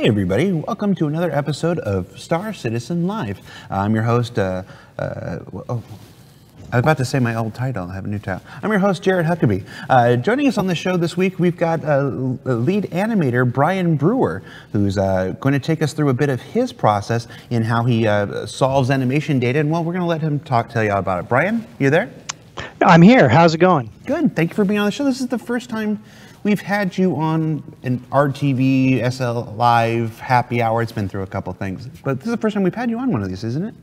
Hey everybody, welcome to another episode of Star Citizen Live. I'm your host, I was about to say my old title, I have a new title. I'm your host, Jared Huckabee. Joining us on the show this week, we've got lead animator Brian Brewer, who's going to take us through a bit of his process in how he solves animation data, and well, we're going to let him tell you all about it. Brian, you there? I'm here. How's it going? Good. Thank you for being on the show. This is the first time we've had you on an RTV, SL Live, Happy Hour. It's been through a couple things, but this is the first time we've had you on one of these, isn't it?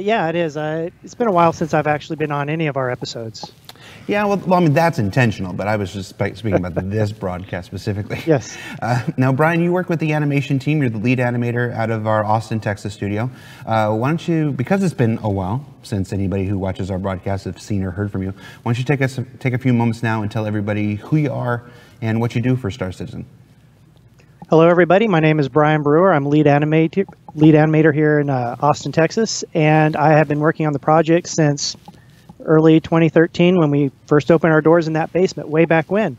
Yeah, it is. It's been a while since I've actually been on any of our episodes. Yeah, well I mean, that's intentional, but I was just speaking about this broadcast specifically. Yes. Now, Brian, you work with the animation team. You're the lead animator out of our Austin, Texas studio. Why don't you, because it's been a while since anybody who watches our broadcast have seen or heard from you, why don't you take a few moments now and tell everybody who you are and what you do for Star Citizen? Hello, everybody. My name is Brian Brewer. I'm lead animator here in Austin, Texas, and I have been working on the project since early 2013 when we first opened our doors in that basement, way back when.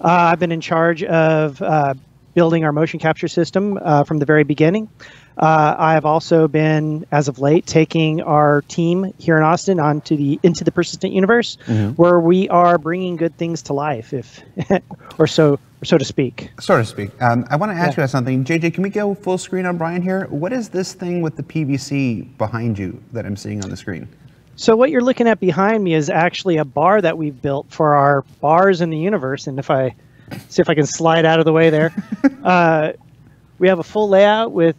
I've been in charge of building our motion capture system from the very beginning. I have also been, as of late, taking our team here in Austin into the persistent universe, where we are bringing good things to life, if or so to speak. So to speak. I want to ask you about something. JJ, can we go full screen on Brian here? What is this thing with the PVC behind you that I'm seeing on the screen? So what you're looking at behind me is actually a bar that we've built for our bars in the universe. And if I see if I can slide out of the way there, we have a full layout with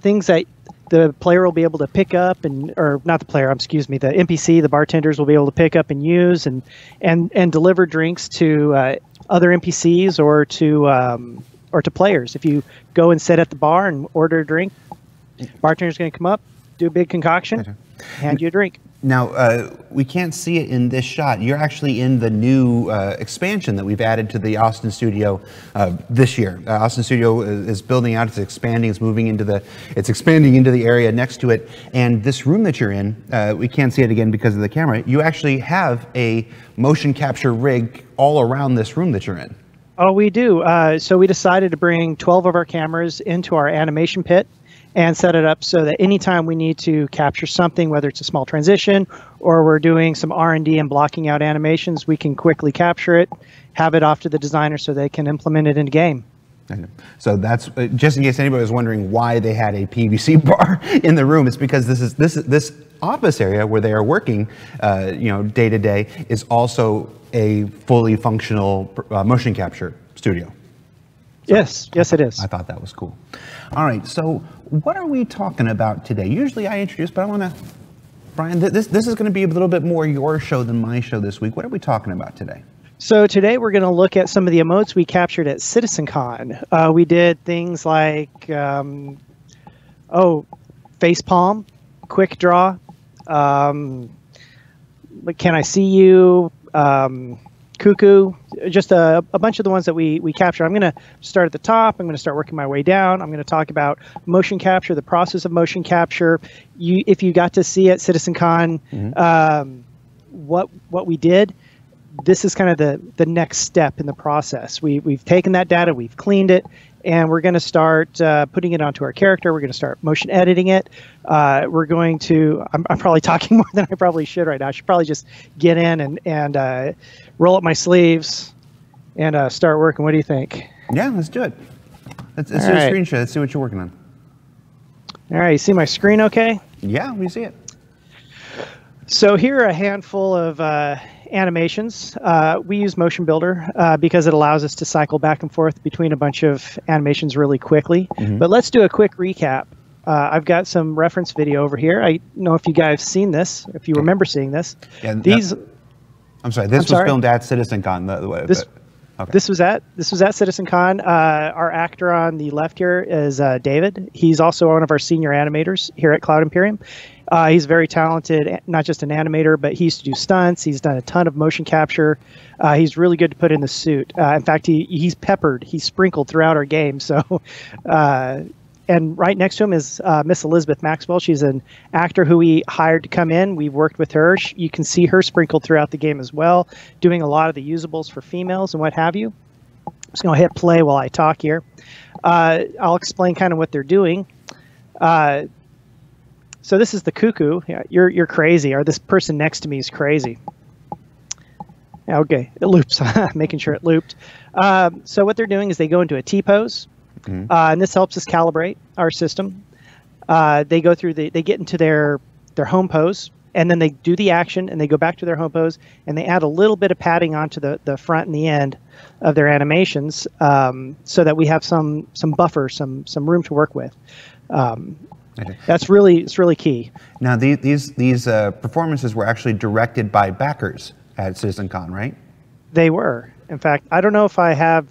things that the player will be able to pick up and, or not the player, excuse me, the NPC, the bartenders will be able to pick up and use and deliver drinks to other NPCs or to players. If you go and sit at the bar and order a drink, bartender's going to come up, do a big concoction, hand you a drink. Now, we can't see it in this shot. You're actually in the new expansion that we've added to the Austin studio this year. Austin studio is building out, it's expanding, it's moving into the, it's expanding into the area next to it. And this room that you're in, we can't see it again because of the camera, you actually have a motion capture rig all around this room that you're in. Oh, we do. So we decided to bring 12 of our cameras into our animation pit and set it up so that anytime we need to capture something, whether it's a small transition or we're doing some R&D and blocking out animations, we can quickly capture it, have it off to the designer so they can implement it in game. So that's, just in case anybody was wondering why they had a PVC bar in the room, it's because this office area where they are working, you know, day to day is also a fully functional motion capture studio. So yes, it is. I thought that was cool. All right, so what are we talking about today? Usually I introduce, but I want to, Brian, this is going to be a little bit more your show than my show this week. What are we talking about today? So today we're going to look at some of the emotes we captured at CitizenCon. We did things like, facepalm, quick draw, can I see you? Cuckoo, just a bunch of the ones that we capture. I'm going to start at the top. I'm going to start working my way down. I'm going to talk about motion capture, the process of motion capture. If you got to see at CitizenCon what we did, this is kind of the next step in the process. We've taken that data, we've cleaned it, and we're going to start putting it onto our character. We're going to start motion editing it. We're going to, I'm probably talking more than I probably should right now. I should probably just get in and roll up my sleeves and start working. What do you think? Yeah, let's do it. Let's do a screen share. Let's see what you're working on. All right, you see my screen okay? Yeah, we see it. So here are a handful of animations. We use Motion Builder because it allows us to cycle back and forth between a bunch of animations really quickly. But let's do a quick recap. I've got some reference video over here. I don't know if you guys have seen this, if you remember seeing this. Yeah, I'm sorry, this was filmed at CitizenCon. This was at CitizenCon. Our actor on the left here is David. He's also one of our senior animators here at Cloud Imperium. He's very talented, not just an animator, but he used to do stunts. He's done a ton of motion capture. He's really good to put in the suit. In fact, he's sprinkled throughout our game. So, and right next to him is Miss Elizabeth Maxwell. She's an actor who we hired to come in. We've worked with her. You can see her sprinkled throughout the game as well, doing a lot of the usables for females and what have you. I'm just going to hit play while I talk here. I'll explain kind of what they're doing. So this is the cuckoo. Yeah, you're crazy, or this person next to me is crazy. Okay, it loops, making sure it looped. So what they're doing is they go into a T-pose, mm-hmm. And this helps us calibrate our system. They go through, they get into their home pose, and then they do the action, and they go back to their home pose, and they add a little bit of padding onto the front and the end of their animations, so that we have some buffer, some room to work with. That's really, it's really key. Now these performances were actually directed by backers at CitizenCon, right? They were. In fact, I don't know if I have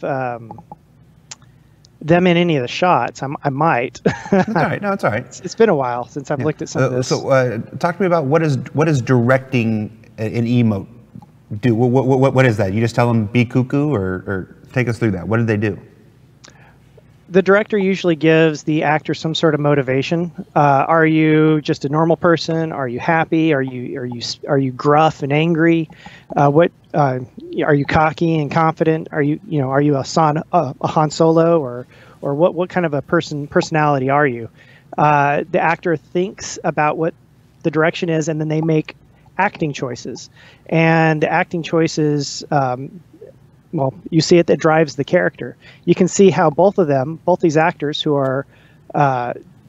them in any of the shots. I might. That's all right. No, it's all right. It's been a while since I've looked at some of this. So talk to me about what is directing an emote do? What is that? You just tell them be cuckoo, or take us through that. What did they do? The director usually gives the actor some sort of motivation. Are you just a normal person? Are you happy? Are you gruff and angry? Are you cocky and confident? Are you a Han Solo or what kind of a personality are you? The actor thinks about what the direction is, and then they make acting choices. And the acting choices, well, you see it, that drives the character. You can see how both these actors who are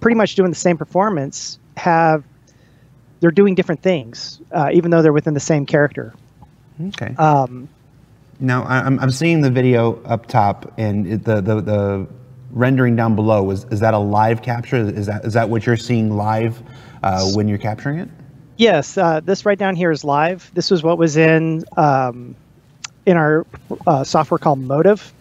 pretty much doing the same performance, they're doing different things, even though they're within the same character. Okay. Now, I'm seeing the video up top, and the rendering down below. Is that a live capture? Is that what you're seeing live when you're capturing it? Yes, this right down here is live. This was what was in our software called Motive.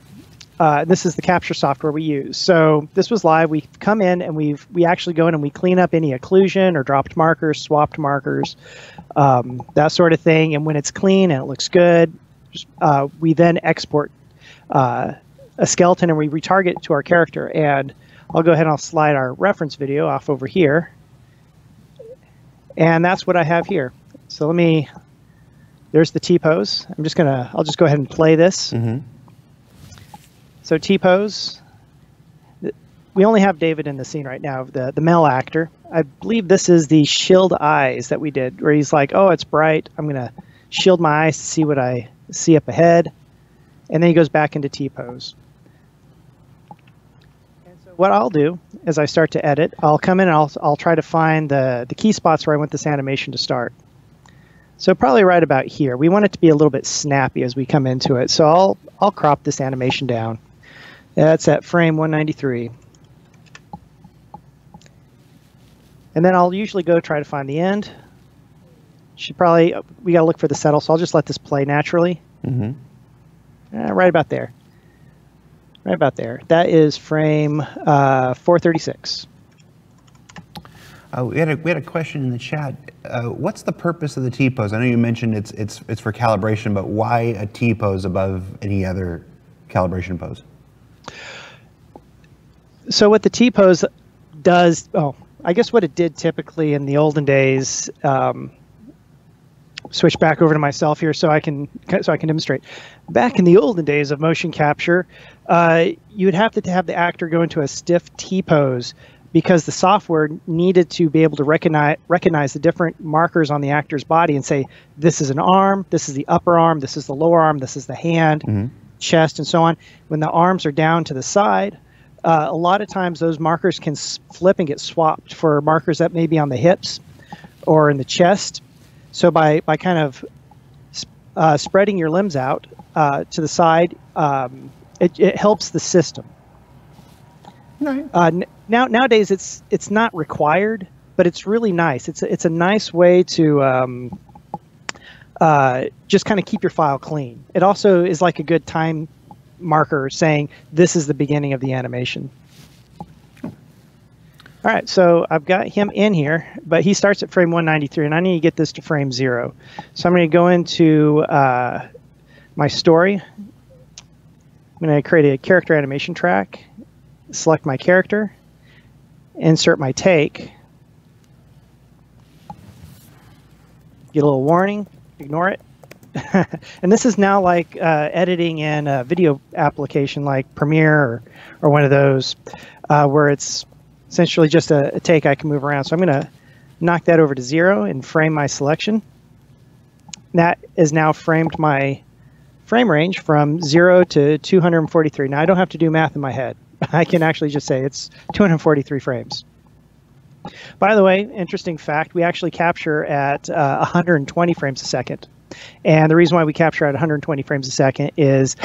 This is the capture software we use. So this was live. We come in and we actually go in and we clean up any occlusion or dropped markers, swapped markers, that sort of thing. And when it's clean and it looks good, we then export a skeleton and we retarget to our character. And I'll go ahead and I'll slide our reference video off over here. And that's what I have here. So there's the T-pose. I'll just go ahead and play this. Mm-hmm. So T-pose, we only have David in the scene right now, the male actor. I believe this is the shield eyes that we did, where he's like, oh, it's bright. I'm gonna shield my eyes to see what I see up ahead. And then he goes back into T-pose. And so what I'll do is I start to edit. I'll come in and I'll try to find the key spots where I want this animation to start. So probably right about here. We want it to be a little bit snappy as we come into it. So I'll crop this animation down. That's at frame 193. And then I'll usually go try to find the end. We gotta look for the settle, so I'll just let this play naturally. Mm-hmm. Right about there. Right about there. That is frame 436. We had a question in the chat. What's the purpose of the T-pose? I know you mentioned it's for calibration, but why a T-pose above any other calibration pose? So what the T-pose does, I guess what it did typically in the olden days, switch back over to myself here so I can demonstrate. Back in the olden days of motion capture, you would have to have the actor go into a stiff T-pose, because the software needed to be able to recognize the different markers on the actor's body and say, this is an arm, this is the upper arm, this is the lower arm, this is the hand, mm-hmm. chest, and so on. When the arms are down to the side, a lot of times those markers can flip and get swapped for markers that may be on the hips or in the chest. So by kind of spreading your limbs out to the side, it helps the system. Right. Nowadays, it's not required, but it's really nice. It's a nice way to just kind of keep your file clean. It also is like a good time marker saying this is the beginning of the animation. All right, so I've got him in here, but he starts at frame 193, and I need to get this to frame 0. So I'm going to go into my story. I'm going to create a character animation track. Select my character, insert my take, get a little warning, ignore it, And this is now like editing in a video application like Premiere or one of those where it's essentially just a take I can move around. So I'm going to knock that over to 0 and frame my selection. That is now framed my frame range from 0 to 243. Now I don't have to do math in my head. I can actually just say it's 243 frames. By the way, interesting fact, we actually capture at 120 frames a second. And the reason why we capture at 120 frames a second is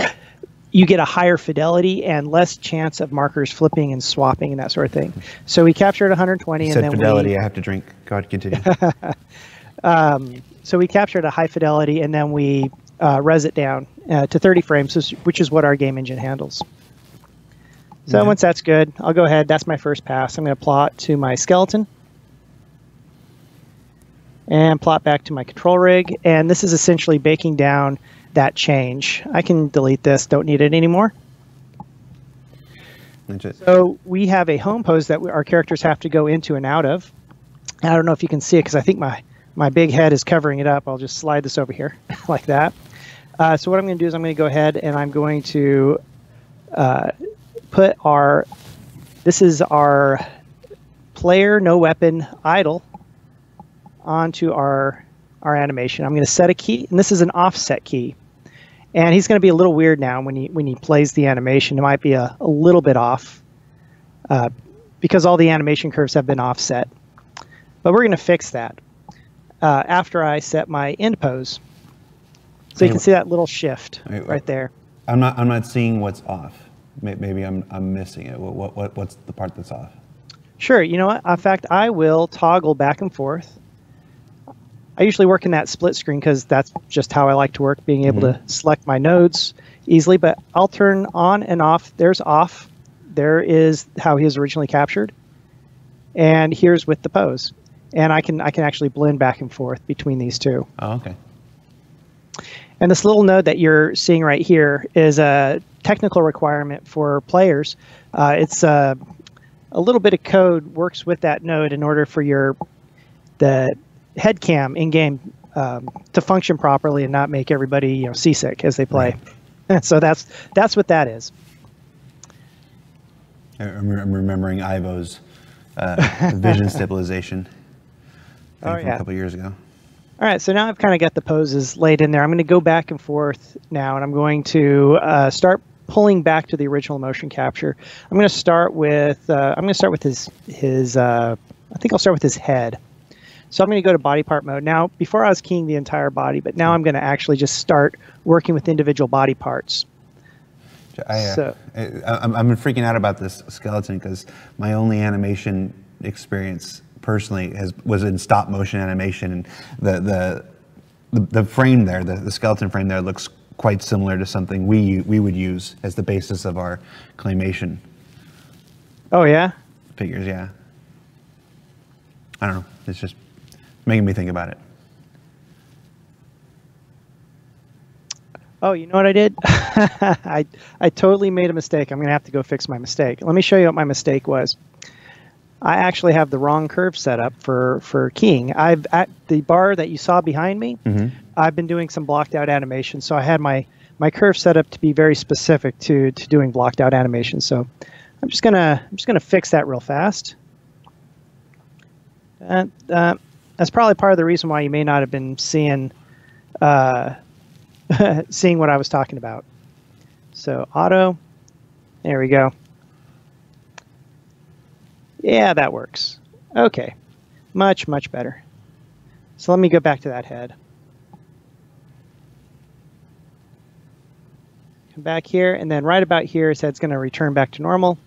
you get a higher fidelity and less chance of markers flipping and swapping and that sort of thing. So we capture at 120 and then fidelity, I have to drink. God, continue. So we capture at a high fidelity and then we res it down to 30 frames, which is what our game engine handles. So once that's good, I'll go ahead. That's my first pass. I'm going to plot to my skeleton and plot back to my control rig. And this is essentially baking down that change. I can delete this. Don't need it anymore. So we have a home pose that our characters have to go into and out of. I don't know if you can see it because I think my big head is covering it up. I'll just slide this over here like that. So what I'm going to do is I'm going to go ahead and I'm going to... put our, this is our player, no weapon, idle onto our animation. I'm going to set a key, and this is an offset key. And he's going to be a little weird now when he plays the animation. It might be a little bit off because all the animation curves have been offset. But we're going to fix that after I set my end pose. So you can see that little shift right there. I'm not seeing what's off. Maybe I'm missing it. What's the part that's off? Sure. You know what? In fact, I will toggle back and forth. I usually work in that split screen because that's just how I like to work, being able to select my nodes easily. But I'll turn on and off. There's off. There is how he was originally captured. And here's with the pose. And I can actually blend back and forth between these two. Oh, okay. And this little node that you're seeing right here is a technical requirement for players. It's a little bit of code works with that node in order for the head cam in game to function properly and not make everybody seasick as they play. Right. So that's what that is. I'm remembering Ivo's vision stabilization from a couple years ago. All right, so now I've kind of got the poses laid in there. I'm going to go back and forth now, and I'm going to start pulling back to the original motion capture. I'm going to start with I think I'll start with his head. So I'm going to go to body part mode now. Before I was keying the entire body, but now I'm going to actually just start working with individual body parts. I've been freaking out about this skeleton because my only animation experience personally was in stop motion animation, and the frame there, the skeleton frame there, looks quite similar to something we would use as the basis of our claymation. Oh yeah. Figures, yeah. I don't know. It's just making me think about it. Oh, you know what I did? I totally made a mistake. I'm gonna have to go fix my mistake. Let me show you what my mistake was. I actually have the wrong curve set up for keying. At the bar that you saw behind me, I've been doing some blocked out animation. So I had my curve set up to be very specific to doing blocked out animation. So I'm just gonna fix that real fast. That's probably part of the reason why you may not have been seeing seeing what I was talking about. So auto, there we go. Yeah, that works. Okay, much, much better. So let me go back to that head. Come back here, and then right about here, his head's gonna return back to normal.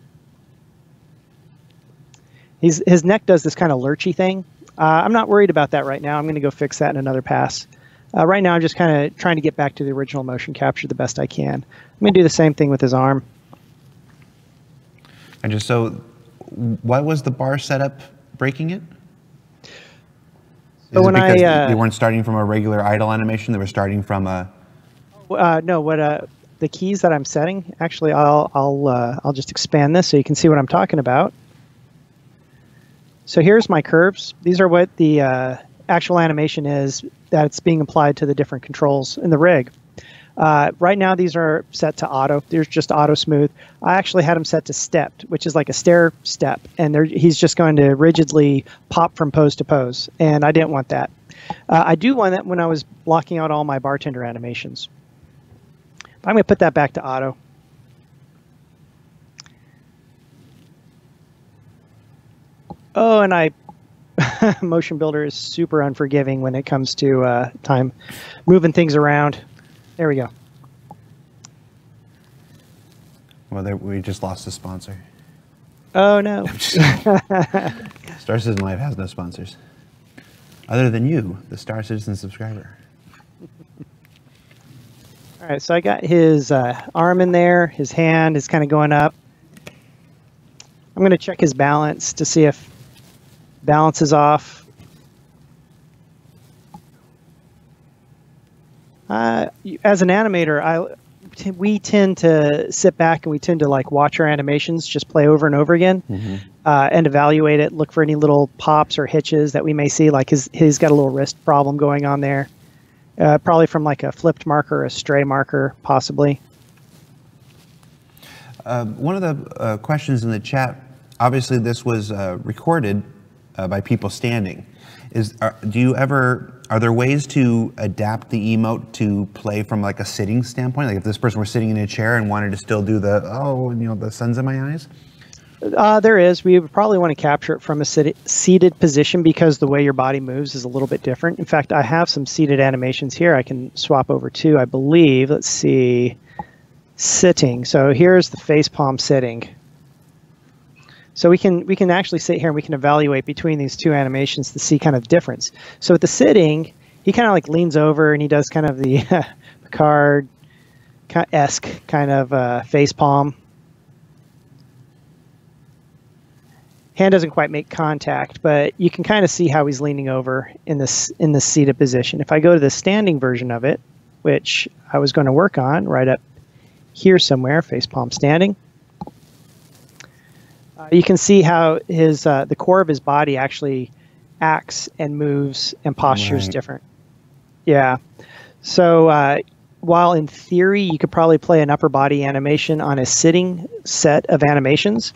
His neck does this kind of lurchy thing. I'm not worried about that right now. I'm gonna go fix that in another pass. Right now, I'm just kind of trying to get back to the original motion capture the best I can. I'm gonna do the same thing with his arm. And just so, why was the bar setup breaking it? So when because they weren't starting from a regular idle animation, they were starting from a... no, what the keys that I'm setting, actually I'll just expand this so you can see what I'm talking about. So here's my curves. These are what the actual animation is that's being applied to the different controls in the rig. Right now, these are set to auto. There's just auto smooth. I actually had him set to stepped, which is like a stair step, and he's just going to rigidly pop from pose to pose, and I didn't want that. I do want that when I was blocking out all my bartender animations. But I'm going to put that back to auto. Oh, and I... Motion Builder is super unforgiving when it comes to time. Moving things around. There we go. Well, we just lost a sponsor. Oh, no. Star Citizen Live has no sponsors. Other than you, the Star Citizen subscriber. All right, so I got his arm in there. His hand is kind of going up. I'm going to check his balance to see if balance is off. As an animator, we tend to sit back and we tend to like watch our animations just play over and over again, and evaluate it, look for any little pops or hitches that we may see, like he's got a little wrist problem going on there, probably from like a flipped marker or a stray marker, possibly. One of the questions in the chat, obviously this was recorded by people standing. Are there ways to adapt the emote to play from like a sitting standpoint? Like if this person were sitting in a chair and wanted to still do the, oh, you know, the sun's in my eyes? There is. We would probably want to capture it from a seated position because the way your body moves is a little bit different. In fact, I have some seated animations here I can swap over to, I believe. Let's see. Sitting. So here's the facepalm sitting. So we can actually sit here and we can evaluate between these two animations to see kind of difference. So with the sitting, he kind of like leans over and he does kind of the Picard-esque kind of face palm. Hand doesn't quite make contact, but you can kind of see how he's leaning over in this seated position. If I go to the standing version of it, which I was going to work on right up here somewhere, face palm standing. You can see how his the core of his body actually acts and moves and postures different. Yeah. So while in theory you could probably play an upper body animation on a sitting set of animations,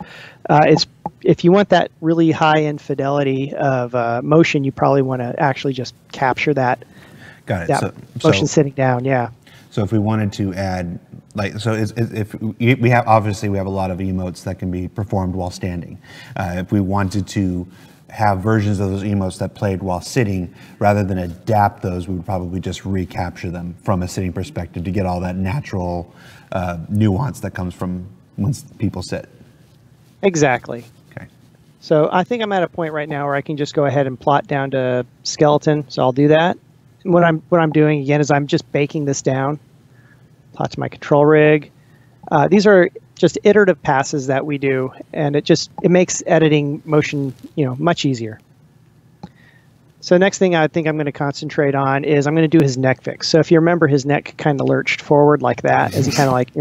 if you want that really high-end fidelity of motion, you probably want to actually just capture that. Got it. That motion sitting down. Yeah. So if we wanted to add, like, so if we have, obviously we have a lot of emotes that can be performed while standing. If we wanted to have versions of those emotes that played while sitting, rather than adapt those, we would probably just recapture them from a sitting perspective to get all that natural nuance that comes from once people sit. Exactly. Okay. So I think I'm at a point right now where I can just go ahead and plot down to skeleton. So I'll do that. What I'm doing again is I'm just baking this down. Plot to my control rig. These are just iterative passes that we do, and it makes editing motion, you know, much easier. So the next thing I think I'm going to concentrate on is I'm going to do his neck fix. So if you remember, his neck kind of lurched forward like that, as he kind of like,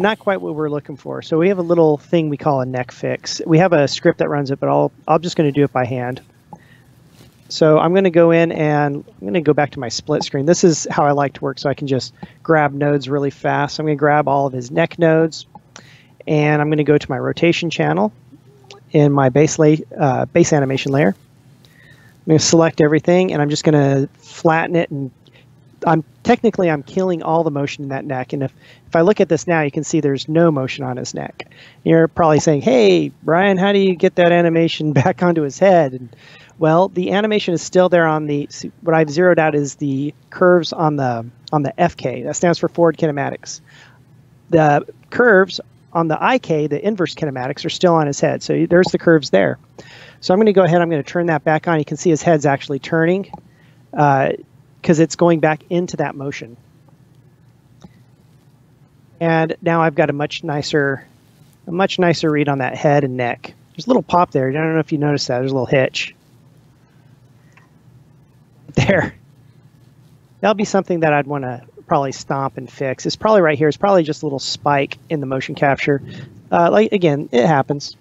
not quite what we're looking for. So we have a little thing we call a neck fix. We have a script that runs it, but I'm just going to do it by hand. So I'm going to go in and I'm going to go back to my split screen. This is how I like to work, so I can just grab nodes really fast. So I'm going to grab all of his neck nodes, and I'm going to go to my rotation channel in my base animation layer. I'm going to select everything, and I'm just going to flatten it. And I'm killing all the motion in that neck. And if I look at this now, you can see there's no motion on his neck. You're probably saying, "Hey, Brian, how do you get that animation back onto his head?" And, well, the animation is still there on the, what I've zeroed out is the curves on the FK. That stands for forward kinematics. The curves on the IK, the inverse kinematics, are still on his head. So there's the curves there. So I'm going to go ahead, I'm going to turn that back on. You can see his head's actually turning because it's going back into that motion. And now I've got a much nicer read on that head and neck. There's a little pop there. I don't know if you noticed that. There's a little hitch. There. That'll be something that I'd want to probably stomp and fix. It's probably right here. It's probably just a little spike in the motion capture. Like, again, it happens.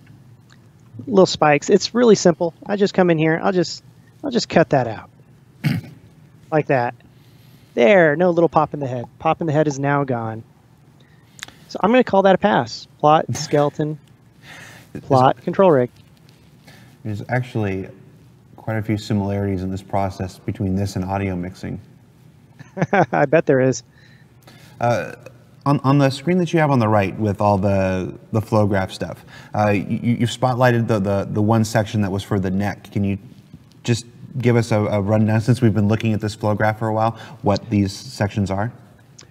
little spikes. It's really simple. I just come in here. I'll just cut that out like that. There, no little pop in the head. Pop in the head is now gone. So I'm going to call that a pass. Plot, skeleton, plot, control rig. There's actually quite a few similarities in this process between this and audio mixing. I bet there is. On the screen that you have on the right with all the flow graph stuff, you've spotlighted the one section that was for the neck. Can you just give us a rundown, since we've been looking at this flow graph for a while, what these sections are?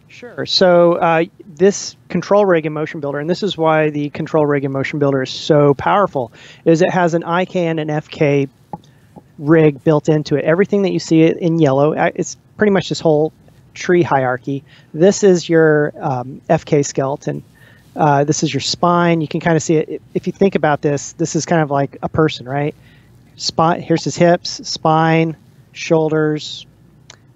Sure. So this control rig in Motion Builder, and this is why the control rig in Motion Builder is so powerful, is it has an IK and an FK rig built into it. Everything that you see in yellow, it's pretty much this whole tree hierarchy. This is your FK skeleton. This is your spine. You can kind of see it. If you think about this, this is kind of like a person, right? Spine, here's his hips, spine, shoulders,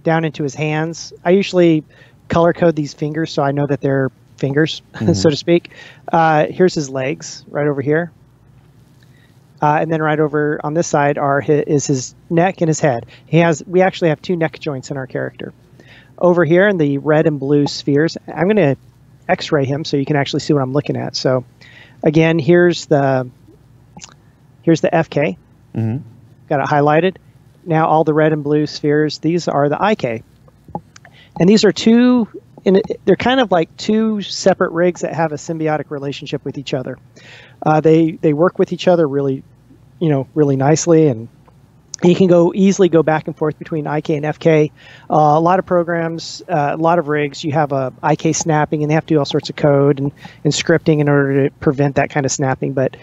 down into his hands. I usually color code these fingers so I know that they're fingers, mm-hmm. so to speak. Here's his legs right over here. And then right over on this side is his neck and his head. We actually have two neck joints in our character. Over here in the red and blue spheres, I'm going to x-ray him so you can actually see what I'm looking at. So again, here's the FK. Mm-hmm. Got it highlighted. Now all the red and blue spheres, these are the IK. And these are they're kind of like two separate rigs that have a symbiotic relationship with each other. They work with each other really, really nicely, and you can easily go back and forth between IK and FK. A lot of programs, a lot of rigs, you have a IK snapping, and they have to do all sorts of code and scripting in order to prevent that kind of snapping. But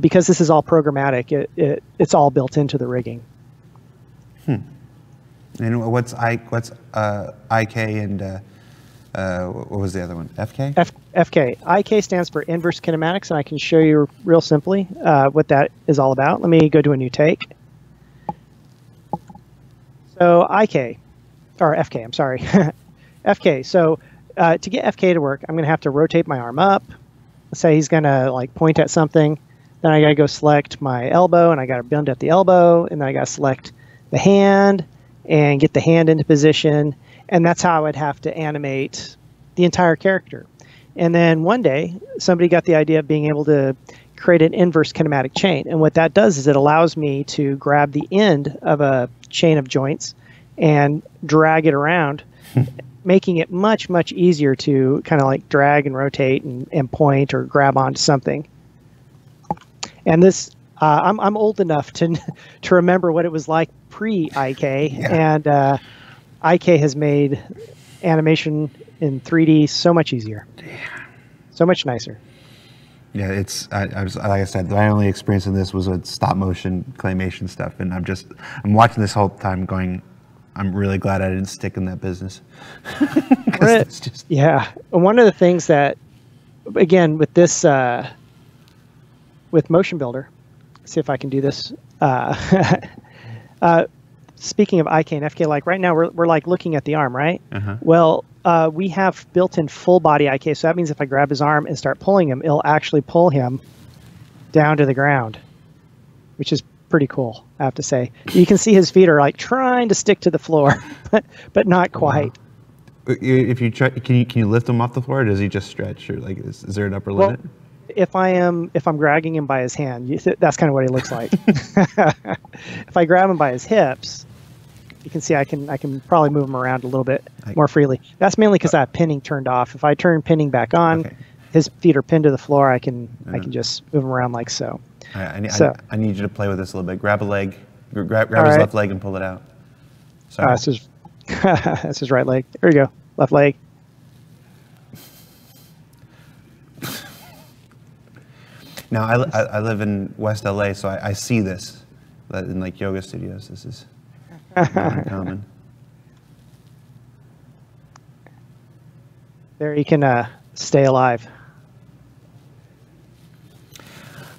because this is all programmatic, it's all built into the rigging. Hmm. And what's IK and what was the other one? FK? FK. IK stands for inverse kinematics, and I can show you real simply what that is all about. Let me go to a new take. So IK, or FK, I'm sorry. FK, so to get FK to work, I'm going to have to rotate my arm up. Let's say he's going to like point at something. Then I got to go select my elbow, and I got to bend at the elbow, and then I got to select the hand and get the hand into position. And that's how I'd have to animate the entire character. And then one day, somebody got the idea of being able to create an inverse kinematic chain. And what that does is it allows me to grab the end of a chain of joints and drag it around, making it much, much easier to kind of like drag and rotate and point or grab onto something. And this, I'm old enough to remember what it was like pre-IK, yeah. And IK has made animation in 3D so much easier, so much nicer. Yeah, it's like I said, my only experience in this was with stop motion claymation stuff, and I'm watching this whole time going, I'm really glad I didn't stick in that business. Yeah, and one of the things that, again, with this, with Motion Builder, see if I can do this. Speaking of IK and FK, like right now we're like looking at the arm, right? Uh-huh. Well. We have built-in full-body IK, so that means if I grab his arm and start pulling him, it'll actually pull him down to the ground, which is pretty cool, I have to say. You can see his feet are like trying to stick to the floor, but not quite. If you try, can you lift him off the floor, or does he just stretch, or like is there an upper limit? If I'm dragging him by his hand, that's kind of what he looks like. If I grab him by his hips, you can see I can probably move them around a little bit more freely. That's mainly because I have pinning turned off. If I turn pinning back on, okay. His feet are pinned to the floor. I can just move them around like so. I need you to play with this a little bit. Grab a leg, grab his left leg and pull it out. Sorry. That's his right leg. There you go. Left leg. Now I live in West LA, so I see this in like yoga studios. This is. Common. There you can stay alive.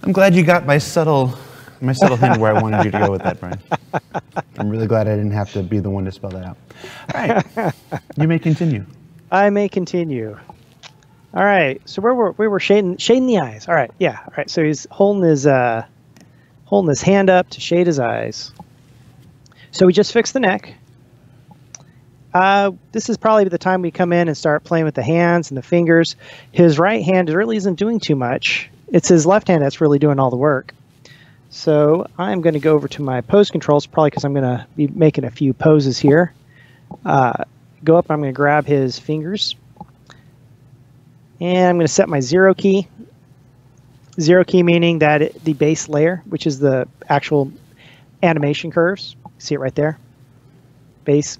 I'm glad you got my subtle hint where I wanted you to go with that, Brian. I'm really glad I didn't have to be the one to spell that out. All right, you may continue. I may continue. All right, so we were shading the eyes. All right, yeah. All right, so he's holding his holding his hand up to shade his eyes. So we just fixed the neck. This is probably the time we come in and start playing with the hands and the fingers. His right hand really isn't doing too much. It's his left hand that's really doing all the work. So I'm going to go over to my pose controls, probably because I'm going to be making a few poses here. Go up, I'm going to grab his fingers. And I'm going to set my zero key. Zero key meaning that the base layer, which is the actual animation curves, see it right there, base,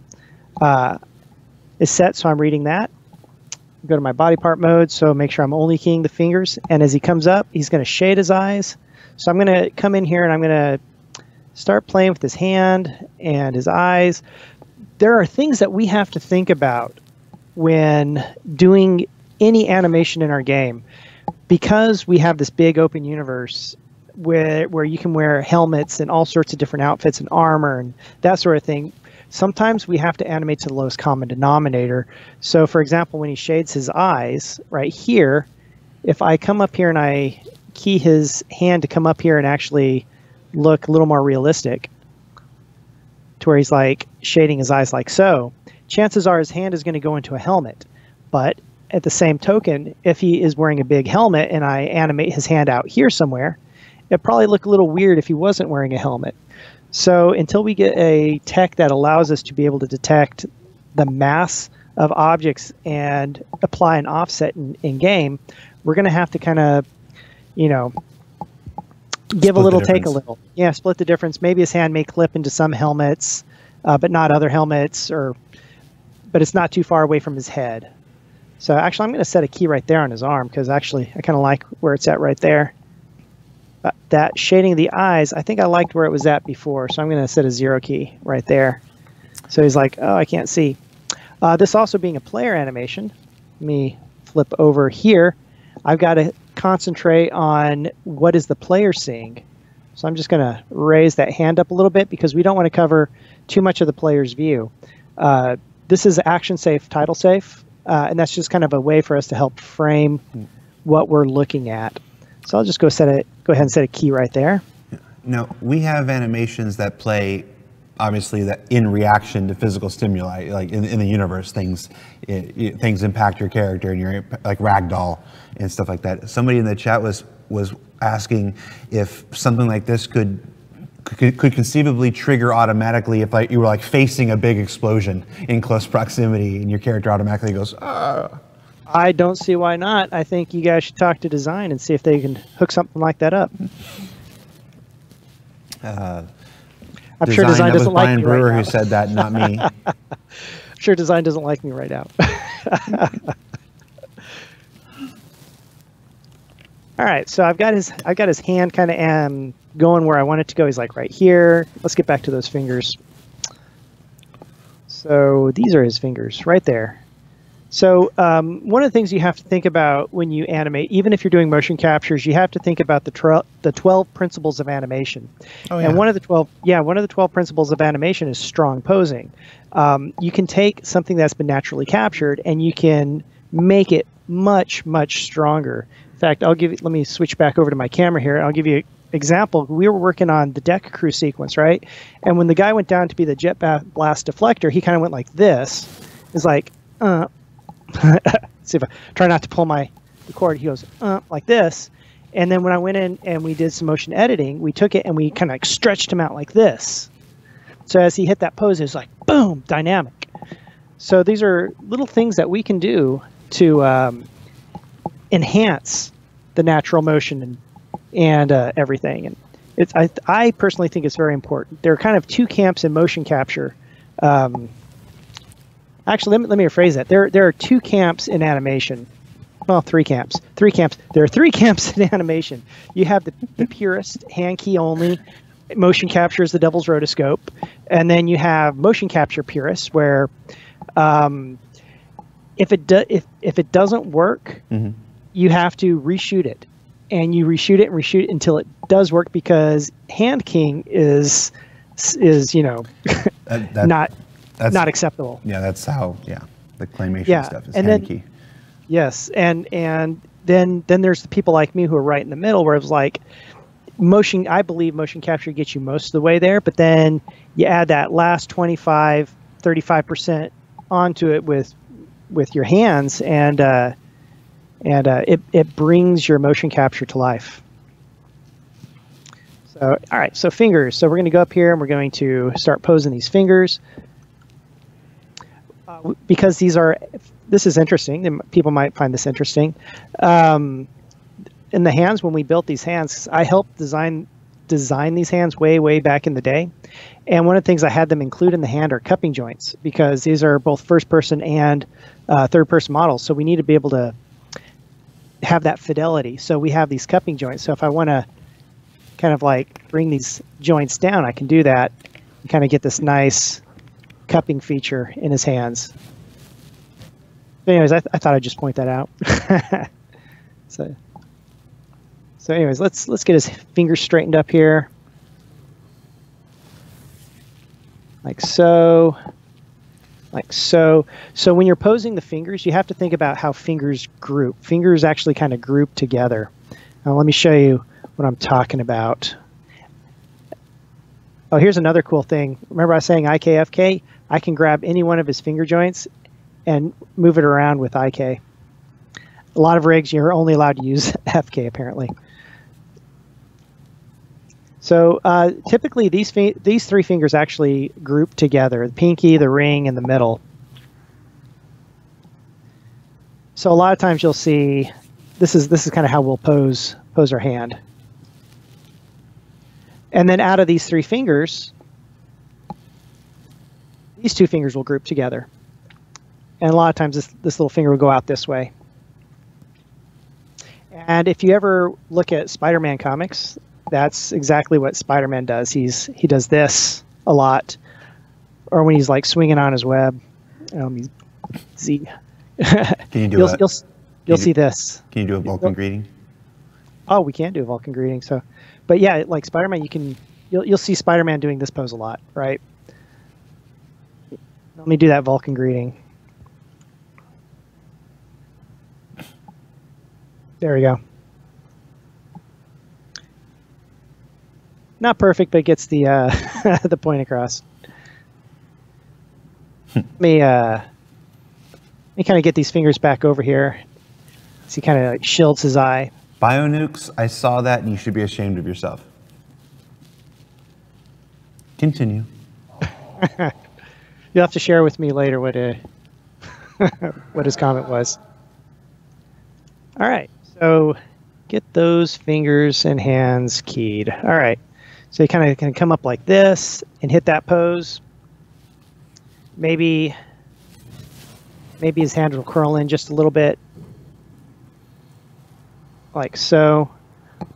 is set, so I'm reading that. Go to my body part mode, so make sure I'm only keying the fingers. And as he comes up, he's going to shade his eyes. So I'm going to come in here and I'm going to start playing with his hand and his eyes. There are things that we have to think about when doing any animation in our game, because we have this big open universe where you can wear helmets and all sorts of different outfits and armor and that sort of thing. Sometimes we have to animate to the lowest common denominator. So for example, when he shades his eyes right here, if I come up here and I key his hand to come up here and actually look a little more realistic to where he's like shading his eyes like so, chances are his hand is going to go into a helmet. But at the same token, if he is wearing a big helmet and I animate his hand out here somewhere, it'd probably look a little weird if he wasn't wearing a helmet. So until we get a tech that allows us to be able to detect the mass of objects and apply an offset in game, we're going to have to kind of, you know, give a little, take a little. Yeah, split the difference. Maybe his hand may clip into some helmets, but not other helmets, or, but it's not too far away from his head. So actually, I'm going to set a key right there on his arm, because actually I kind of like where it's at right there. That shading of the eyes, I think I liked where it was at before, so I'm going to set a zero key right there. So he's like, oh, I can't see. This also being a player animation, let me flip over here. I've got to concentrate on what is the player seeing. So I'm just going to raise that hand up a little bit, because we don't want to cover too much of the player's view. This is action safe, title safe. And that's just kind of a way for us to help frame what we're looking at. So I'll just go set it. Go ahead and set a key right there. Now, we have animations that play, obviously, that in reaction to physical stimuli, like in the universe, things impact your character and your like ragdoll and stuff like that. Somebody in the chat was asking if something like this could conceivably trigger automatically if you were like facing a big explosion in close proximity and your character automatically goes, ah. I don't see why not. I think you guys should talk to design and see if they can hook something like that up. I'm sure design doesn't like me right now. Brian Brewer who said that, not me. I'm sure design doesn't like me right now. All right, so I've got his hand kind of going where I want it to go. He's like right here. Let's get back to those fingers. So these are his fingers right there. So one of the things you have to think about when you animate, even if you're doing motion captures, you have to think about the 12 principles of animation. Oh, yeah. And one of the 12 principles of animation is strong posing. You can take something that's been naturally captured and you can make it much, much stronger. In fact, let me switch back over to my camera here. I'll give you an example. We were working on the deck crew sequence, right? And when the guy went down to be the jet blast deflector, he kind of went like this. It's like, see if I try not to pull the cord. He goes like this, and then when I went in and we did some motion editing, we took it and we kind of like stretched him out like this. So as he hit that pose, it was like boom, dynamic. So these are little things that we can do to enhance the natural motion and everything. And it's I personally think it's very important. There are kind of two camps in motion capture. Actually, let me rephrase that. There are two camps in animation. Well, three camps. There are three camps in animation. You have the purist, hand key only. Motion capture is the devil's rotoscope. And then you have motion capture purists, where if it doesn't work, you have to reshoot it. And you reshoot it until it does work, because hand keying is you know, not acceptable. Yeah, that's how. Yeah, the claymation stuff is hanky. Yes, and then there's the people like me who are right in the middle, where it's like, motion, I believe motion capture gets you most of the way there, but then you add that last 25, 35% onto it with your hands, and it brings your motion capture to life. So, all right, so fingers. So we're going to go up here and we're going to start posing these fingers. Because these are, this is interesting. People might find this interesting. In the hands, when we built these hands, I helped design these hands way back in the day. And one of the things I had them include in the hand are cupping joints, because these are both first person and third person models. So we need to be able to have that fidelity. So we have these cupping joints. So if I want to kind of like bring these joints down, I can do that and kind of get this nice cupping feature in his hands. But anyways, I thought I'd just point that out. So anyways, let's get his fingers straightened up here. Like so, like so. So when you're posing the fingers, you have to think about how fingers group. Fingers actually kind of group together. Now let me show you what I'm talking about. Oh, here's another cool thing. Remember I was saying IKFK? I can grab any one of his finger joints and move it around with IK. A lot of rigs, you're only allowed to use FK apparently. So typically these three fingers actually group together, the pinky, the ring, and the middle. So a lot of times you'll see, this is kind of how we'll pose our hand. And then out of these three fingers, these two fingers will group together. And a lot of times this little finger will go out this way. And if you ever look at Spider-Man comics, that's exactly what Spider-Man does. He does this a lot, or when he's like swinging on his web. Z. Can you do you'll see this. Can you do a Vulcan greeting? Oh, we can do a Vulcan greeting. So. But yeah, like Spider-Man, you'll see Spider-Man doing this pose a lot, right? Let me do that Vulcan greeting. There we go. Not perfect, but it gets the the point across. Let me kind of get these fingers back over here. So he kind of like shields his eye. Bionukes, I saw that, and you should be ashamed of yourself. Continue. You'll have to share with me later what what his comment was. All right, so get those fingers and hands keyed. All right, so you kind of can come up like this and hit that pose. Maybe his hand will curl in just a little bit. Like so,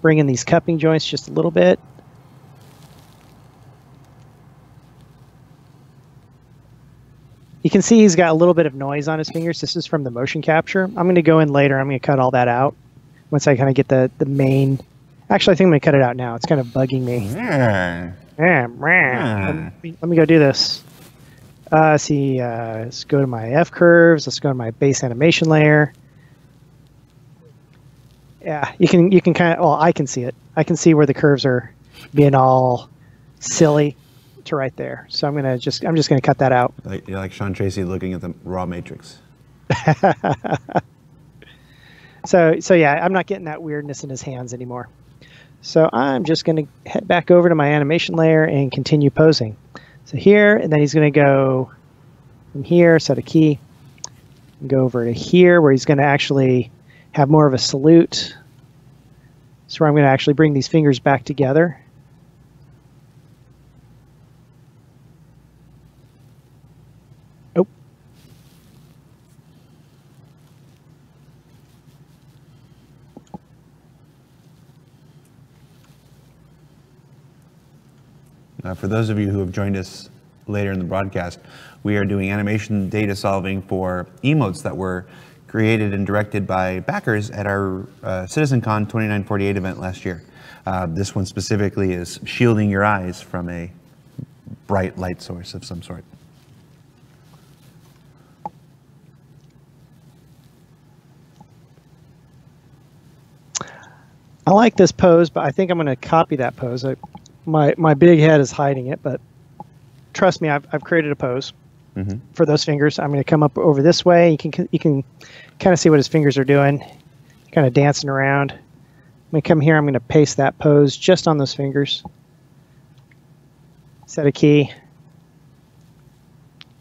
bring in these cupping joints just a little bit. You can see he's got a little bit of noise on his fingers. This is from the motion capture. I'm going to go in later. I'm going to cut all that out once I kind of get the main. Actually, I think I'm going to cut it out now. It's kind of bugging me. Let me go do this. Let's go to my F curves. Let's go to my base animation layer. Yeah, you can kind of, well, I can see it. I can see where the curves are being all silly to right there. So I'm just going to cut that out. You're like Sean Tracy looking at the raw matrix. So yeah, I'm not getting that weirdness in his hands anymore. So I'm just going to head back over to my animation layer and continue posing. So here, and then he's going to go from here, set a key, and go over to here where he's going to actually have more of a salute. So I'm going to actually bring these fingers back together. Oh. Now, for those of you who have joined us later in the broadcast, we are doing animation data solving for emotes that were created and directed by backers at our CitizenCon 2948 event last year. This one specifically is shielding your eyes from a bright light source of some sort. I like this pose, but I think I'm going to copy that pose. My big head is hiding it, but trust me, I've created a pose for those fingers. I'm going to come up over this way. You can kind of see what his fingers are doing, kind of dancing around. I'm going to come here. I'm going to paste that pose just on those fingers. Set a key.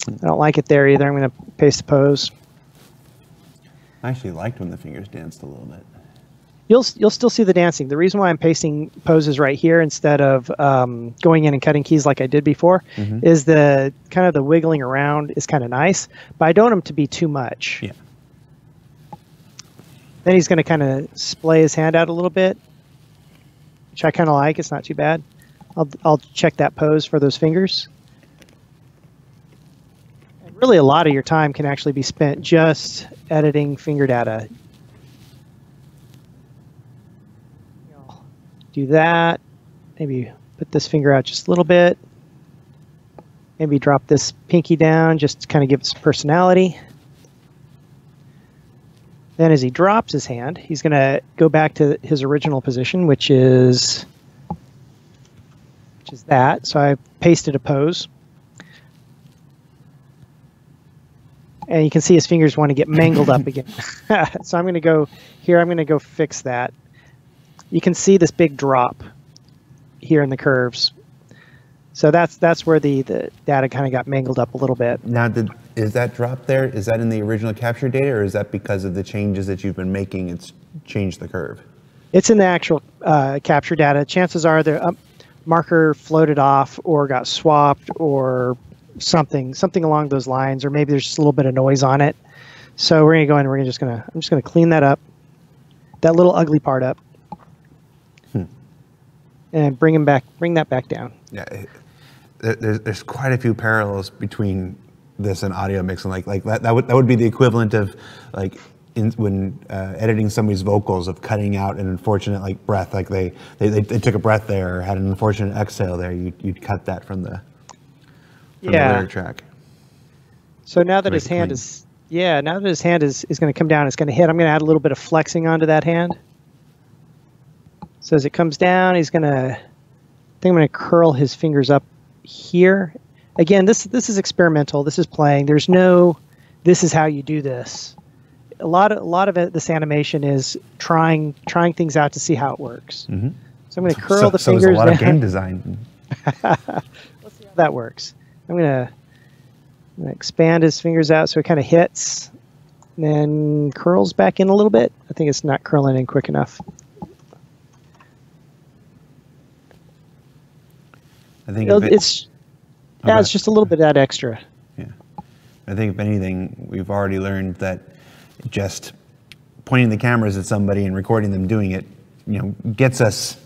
I don't like it there either. I'm going to paste the pose. I actually liked when the fingers danced a little bit. You'll still see the dancing. The reason why I'm pasting poses right here instead of going in and cutting keys like I did before is the kind of the wiggling around is kind of nice, but I don't want them to be too much. Yeah. Then he's going to kind of splay his hand out a little bit, which I kind of like. It's not too bad. I'll check that pose for those fingers. And really, a lot of your time can actually be spent just editing finger data. Do that. Maybe put this finger out just a little bit. Maybe drop this pinky down just to kind of give it some personality. Then as he drops his hand, he's going to go back to his original position, which is that. So I pasted a pose. And you can see his fingers want to get mangled up again. So I'm going to go here. I'm going to go fix that. You can see this big drop here in the curves. So that's where the data kind of got mangled up a little bit. Now, is that drop there, is that in the original capture data, or is that because of the changes that you've been making, it's changed the curve? It's in the actual capture data. Chances are the marker floated off or got swapped or something along those lines, or maybe there's just a little bit of noise on it. So we're gonna go in and I'm just gonna clean that up, that little ugly part up. And bring that back down. Yeah, there's quite a few parallels between this and audio mixing. Like that would be the equivalent of like when editing somebody's vocals, of cutting out an unfortunate breath. Like they took a breath there, or had an unfortunate exhale there. You'd cut that from the lyric track. So now that his hand is now that his hand is going to come down, it's going to hit. I'm going to add a little bit of flexing onto that hand. So as it comes down, he's gonna, I think I'm gonna curl his fingers up here. Again, this is experimental. This is playing. There's no, this is how you do this. A lot of it, this animation is trying things out to see how it works. So I'm gonna curl the fingers. So there's a lot of game design. Let's see how that works. I'm gonna expand his fingers out so it kind of hits, and then curls back in a little bit. I think it's not curling in quick enough. I think it's just a little bit of that extra. Yeah, I think if anything, we've already learned that just pointing the cameras at somebody and recording them doing it, gets us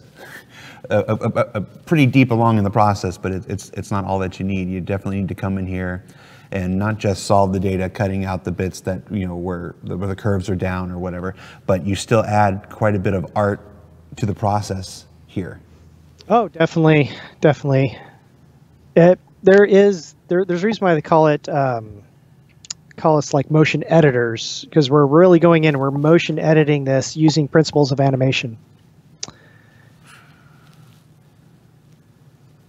a pretty deep along in the process. But it's not all that you need. You definitely need to come in here and not just solve the data, cutting out the bits that where the curves are down or whatever, but you still add quite a bit of art to the process here. Oh, definitely. There's a reason why they call us like motion editors, because we're really going in and we're motion editing this using principles of animation.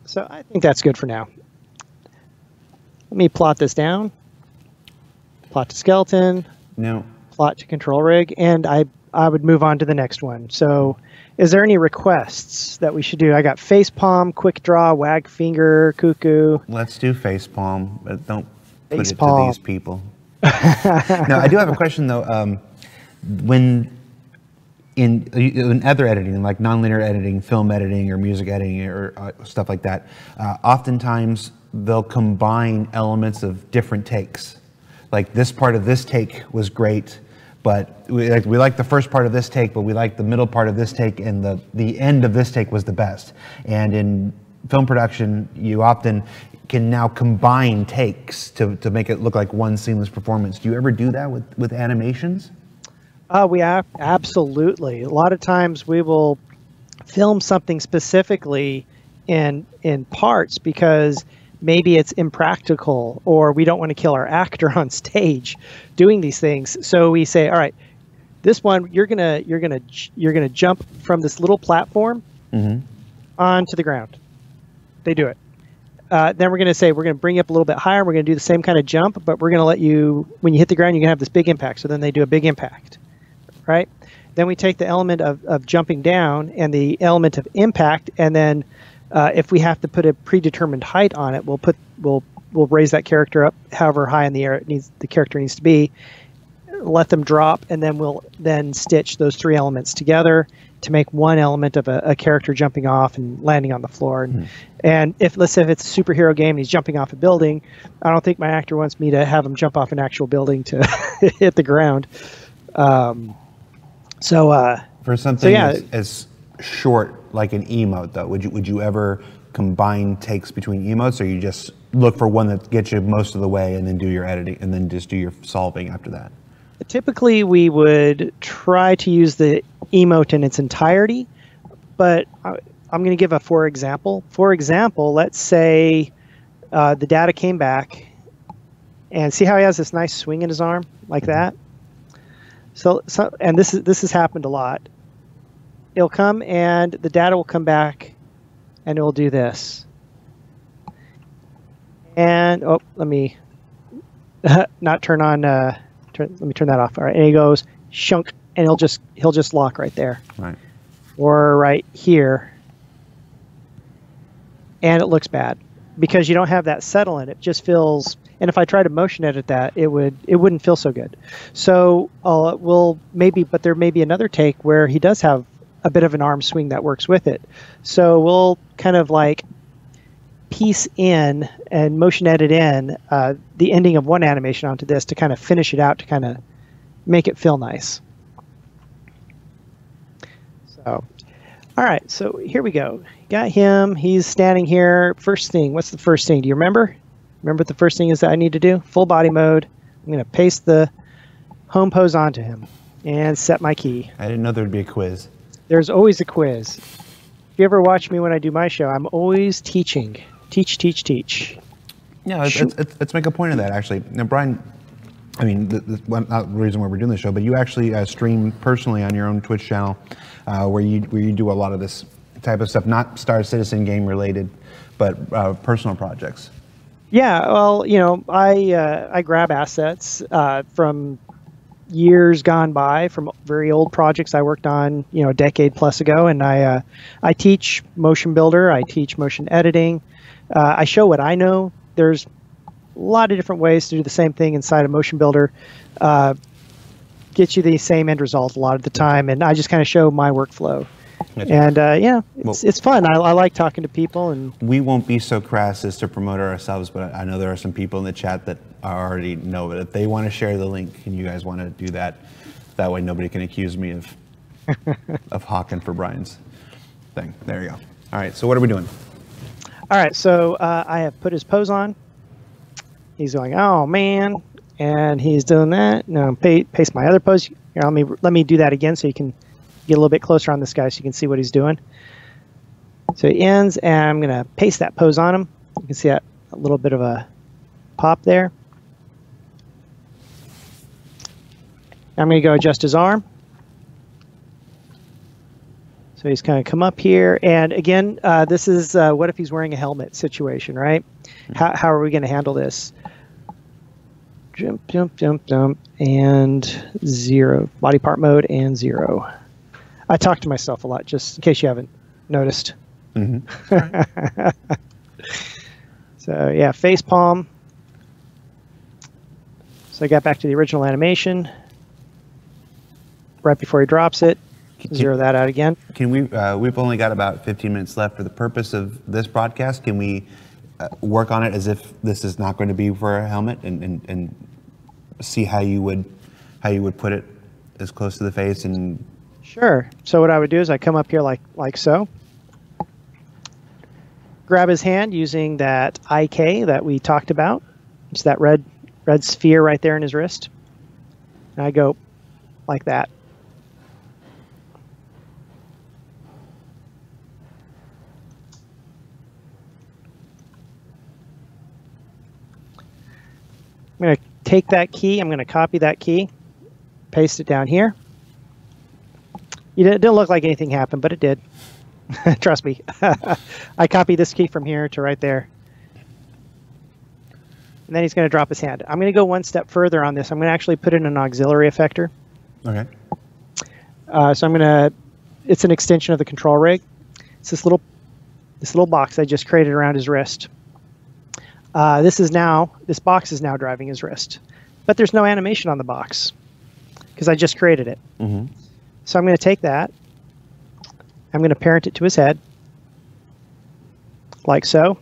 So I think that's good for now. Let me plot this down. Plot to skeleton. No. Plot to control rig, and I would move on to the next one. So is there any requests that we should do? I got facepalm, quick draw, wag finger, cuckoo. Let's do facepalm, but don't put it to these people. Now, I do have a question though. When in other editing, like nonlinear editing, film editing, or music editing, or stuff like that, oftentimes they'll combine elements of different takes. Like this part of this take was great, but we like the first part of this take, but we like the middle part of this take, and the end of this take was the best. And in film production, you often can now combine takes to make it look like one seamless performance. Do you ever do that with animations? Absolutely. A lot of times we will film something specifically in parts because maybe it's impractical, or we don't want to kill our actor on stage doing these things. So we say, all right, This one, you're gonna jump from this little platform onto the ground. They do it. Then we're gonna say we're gonna bring you up a little bit higher. We're gonna do the same kind of jump, but we're gonna let you, when you hit the ground, you're gonna have this big impact. So then they do a big impact, right? Then we take the element of jumping down and the element of impact, and then if we have to put a predetermined height on it, we'll raise that character up however high in the air it needs, the character needs to be. Let them drop, and then we'll then stitch those three elements together to make one element of a character jumping off and landing on the floor. And, and if, let's say if it's a superhero game and he's jumping off a building, I don't think my actor wants me to have him jump off an actual building to hit the ground. For something as short like an emote, though, would you ever combine takes between emotes, or you just look for one that gets you most of the way and then do your editing and then just do your solving after that? Typically, we would try to use the emote in its entirety, but I'm going to give a for example. For example, let's say the data came back, and see how he has this nice swing in his arm like that? So and this has happened a lot. It'll come, and the data will come back, and it will do this. And, oh, let me not turn on... let me turn that off. All right, and he goes shunk, and he'll just lock right there, right, or right here, and it looks bad because you don't have that settle in. It just feels, and if I try to motion edit that, it wouldn't feel so good. So we'll maybe, but there may be another take where he does have a bit of an arm swing that works with it. So we'll kind of like piece in and motion edit in the ending of one animation onto this to kind of finish it out, to kind of make it feel nice. So, all right, so here we go. Got him, he's standing here. First thing, what's the first thing? Do you remember? Remember what the first thing is that I need to do? Full body mode. I'm gonna paste the home pose onto him and set my key. I didn't know there'd be a quiz. There's always a quiz. If you ever watch me when I do my show, I'm always teaching. Teach, teach, teach. Yeah, let's make a point of that, actually. Now, Brian, I mean, not the reason why we're doing this show, but you actually stream personally on your own Twitch channel where you do a lot of this type of stuff, not Star Citizen game related, but personal projects. Yeah, well, you know, I grab assets from years gone by, from very old projects I worked on, you know, a decade plus ago, and I teach Motion Builder, I teach motion editing. I show what I know. There's a lot of different ways to do the same thing inside of Motion Builder. Gets you the same end result a lot of the time, and I just kind of show my workflow. That's and right. Yeah, it's fun. I like talking to people. And we won't be so crass as to promote ourselves, but I know there are some people in the chat that already know it. If they want to share the link, and you guys want to do that, that way nobody can accuse me of of hawking for Brian's thing. There you go. All right, so what are we doing? All right, so I have put his pose on. He's going, oh man, and he's doing that. Now paste my other pose. Here, let me do that again so you can get a little bit closer on this guy so you can see what he's doing. So he ends, and I'm gonna paste that pose on him. You can see that a little bit of a pop there. I'm gonna go adjust his arm. So he's kind of come up here, and again, this is what if he's wearing a helmet situation, right? How are we going to handle this? Jump, and 0. Body part mode and 0. I talk to myself a lot, just in case you haven't noticed. So yeah, face palm. So I got back to the original animation right before he drops it. Zero that out again. Can we? We've only got about 15 minutes left for the purpose of this broadcast. Can we work on it as if this is not going to be for a helmet, and see how you would put it as close to the face? And sure. So what I would do is I come up here like so. Grab his hand using that IK that we talked about. It's that red sphere right there in his wrist. And I go like that. I'm going to take that key, I'm going to copy that key, paste it down here, It didn't look like anything happened, but it did. Trust me. I copied this key from here to right there. And then he's going to drop his hand. I'm going to go one step further on this. I'm going to actually put in an auxiliary effector. Okay. So I'm going to, it's an extension of the control rig. It's this little box I just created around his wrist. This box is now driving his wrist. But there's no animation on the box because I just created it. Mm-hmm. So I'm going to take that. I'm going to parent it to his head, like so.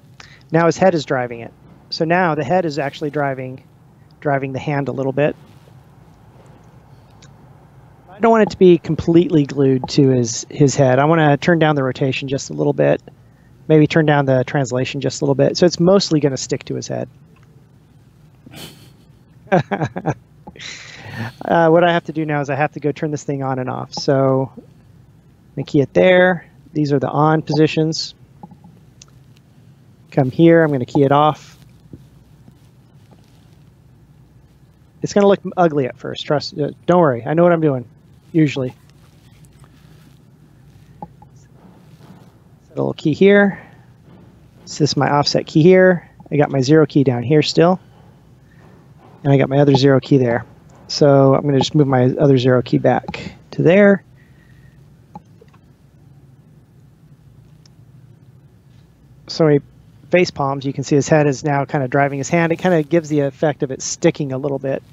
Now his head is driving it. So now the head is actually driving the hand a little bit. I don't want it to be completely glued to his head. I want to turn down the rotation just a little bit, maybe turn down the translation just a little bit. So it's mostly going to stick to his head. What I have to do now is I have to go turn this thing on and off. So I'm going to key it there. These are the on positions. Come here. I'm going to key it off. It's going to look ugly at first. Trust. Don't worry. I know what I'm doing, usually. Set a little key here. So this is my offset key here. I got my zero key down here still. And I got my other zero key there. So I'm going to just move my other zero key back to there. So he face palms, you can see his head is now kind of driving his hand. It kind of gives the effect of it sticking a little bit.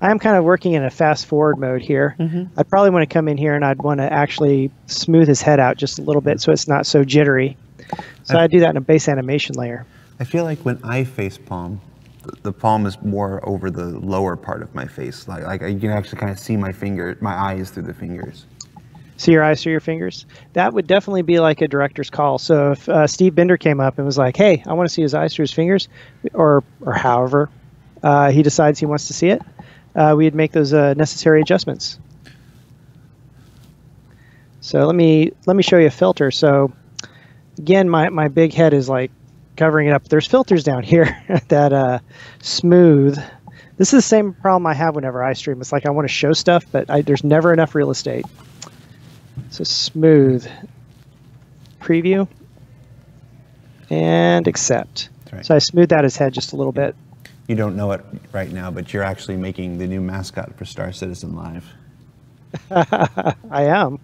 I'm kind of working in a fast forward mode here. Mm-hmm. I'd probably want to come in here and I'd want to actually smooth his head out just a little bit so it's not so jittery. So I do that in a base animation layer. I feel like when I face palm, the palm is more over the lower part of my face. Like you can actually kind of see my finger, my eyes through the fingers. See your eyes through your fingers? That would definitely be like a director's call. So if Steve Bender came up and was like, hey, I want to see his eyes through his fingers, or however he decides he wants to see it, we'd make those necessary adjustments. So let me show you a filter. So again, my big head is like covering it up. There's filters down here that smooth. This is the same problem I have whenever I stream. It's like I want to show stuff, but there's never enough real estate. So smooth, preview, and accept. Right. So I smoothed out his head just a little bit. You don't know it right now, but you're actually making the new mascot for Star Citizen Live. I am.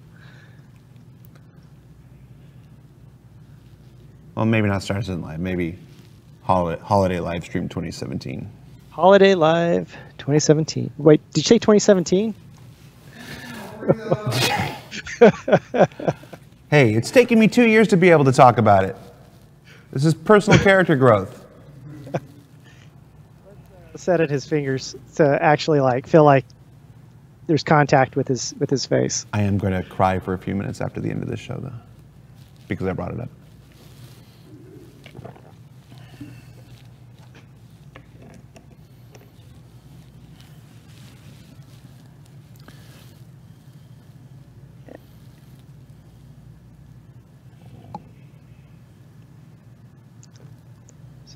Well, maybe not Star Citizen Live, maybe Holiday Live Stream 2017. Holiday Live 2017. Wait, did you say 2017? Hey, it's taken me 2 years to be able to talk about it. This is personal character growth. Set at his fingers to actually like feel like there's contact with his face. I am going to cry for a few minutes after the end of this show, though, because I brought it up.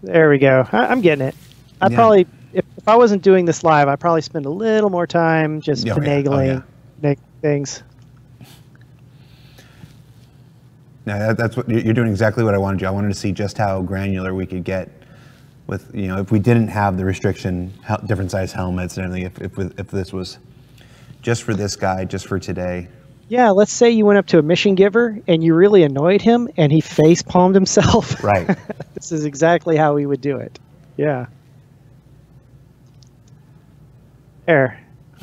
There we go. I'm getting it. Probably, if I wasn't doing this live, I'd probably spend a little more time just finagling things. No, that's what you're doing. Exactly what I wanted you. I wanted to see just how granular we could get with, you know, if we didn't have the restriction, different size helmets and everything. If this was just for this guy, just for today. Yeah, let's say you went up to a mission giver and you really annoyed him and he face palmed himself. Right. This is exactly how we would do it. Yeah. There.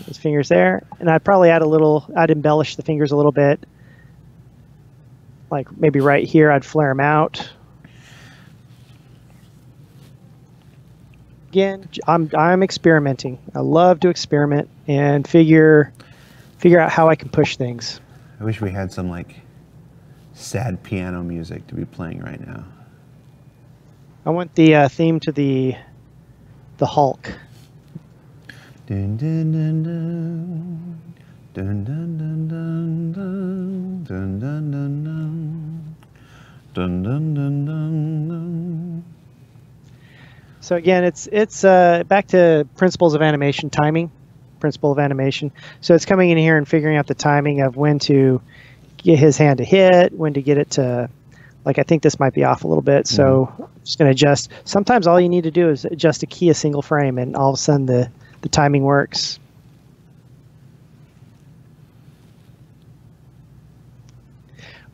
His fingers there. And I'd probably add a little, I'd embellish the fingers a little bit. Like maybe right here, I'd flare them out. Again, I'm experimenting. I love to experiment and figure out how I can push things. I wish we had some like sad piano music to be playing right now. I want the theme to the Hulk. Dun, dun, dun, dun. Dun, dun, dun, dun, dun. Dun, dun, dun, dun. Dun, dun, dun, dun, dun. So again, it's back to principles of animation timing. principle of animation. So it's coming in here and figuring out the timing of when to get his hand to hit, when to get it to, like, I think this might be off a little bit. So I'm just going to adjust. Sometimes all you need to do is adjust a key a single frame, and all of a sudden the timing works.